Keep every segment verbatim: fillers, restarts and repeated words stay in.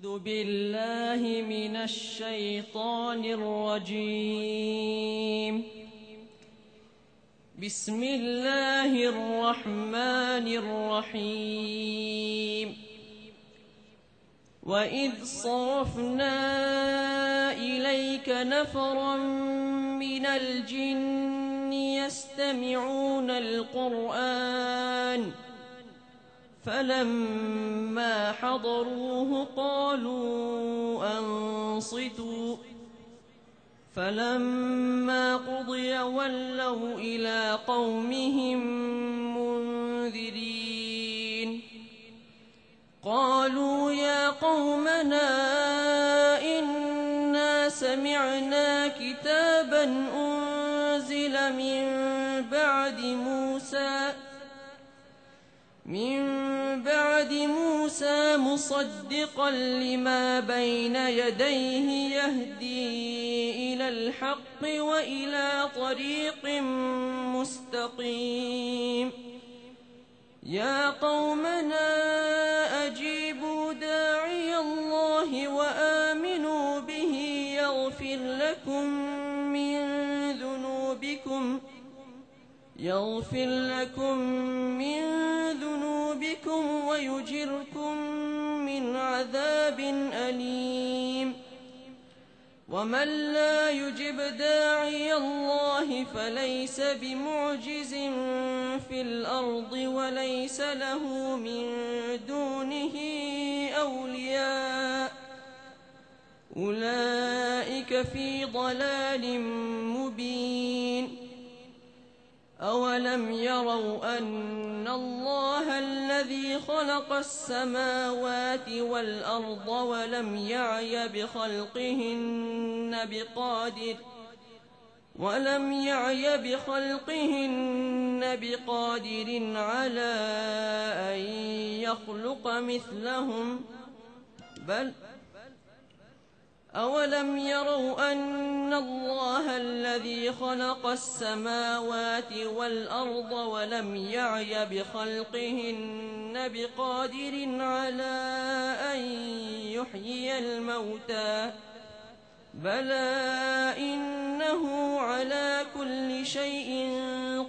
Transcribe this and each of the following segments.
أعوذ بالله من الشيطان الرجيم. بسم الله الرحمن الرحيم. وإذ صرفنا إليك نفرا من الجن يستمعون القرآن فلما حضروه قالوا أنصتوا فلما قضي ولوا إلى قومهم منذرين. قالوا يا قومنا إنا سمعنا كتابا أنزل من بعد موسى من بعد موسى مصدقا لما بين يديه يهدي إلى الحق وإلى طريق مستقيم. يا قومنا أجيبوا داعي الله وآمنوا به يغفر لكم من ذنوبكم يغفر لكم من ذنوبكم ويجركم من عذاب أليم. ومن لا يجب داعي الله فليس بمعجز في الأرض وليس له من دونه أولياء أولئك في ضلال مبين. أولم يروا أن الله الذي خلق السماوات والأرض ولم يعي بخلقهن بقادر ولم يعي بخلقهن بقادر على أن يخلق مثلهم بل أولم يروا أن الله الذي خلق السماوات والأرض ولم يعي بخلقهن بقادر على أن يحيي الموتى بلى إنه على كل شيء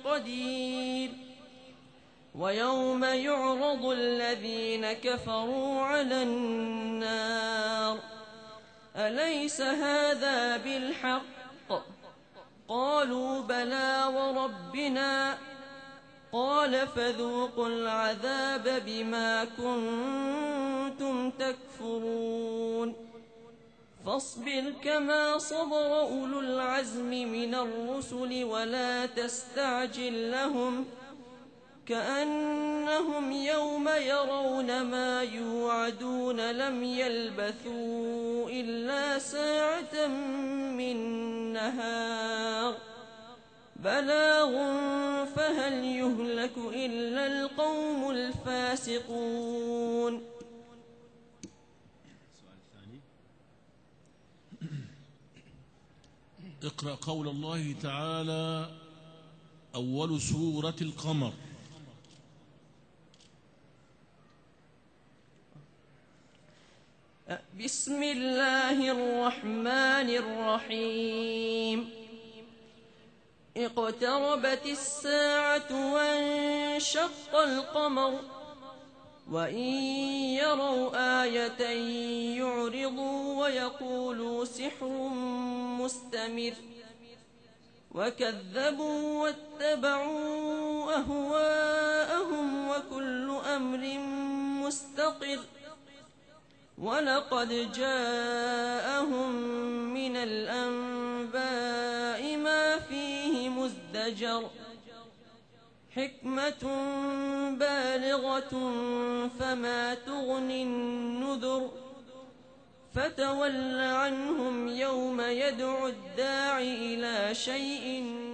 قدير. ويوم يعرض الذين كفروا على النار أليس هذا بالحق؟ قالوا بلى وربنا. قال فذوقوا العذاب بما كنتم تكفرون. فاصبر كما صبر أولو العزم من الرسل ولا تستعجل لهم كأنهم يوم يرون ما يوعدون لم يلبثوا إلا ساعة من نهار بلاغ فهل يهلك إلا القوم الفاسقون. السؤال الثاني. اقرأ قول الله تعالى أول سورة القمر. بسم الله الرحمن الرحيم. اقتربت الساعة وانشق القمر وإن يروا آية يعرضوا ويقولوا سحر مستمر وكذبوا واتبعوا أهواءهم وكل أمر مستقر. ولقد جاءهم من الأنباء ما فيه مزدجر حكمة بالغة فما تغني النذر. فتول عنهم يوم يدعو الداعي إلى شيء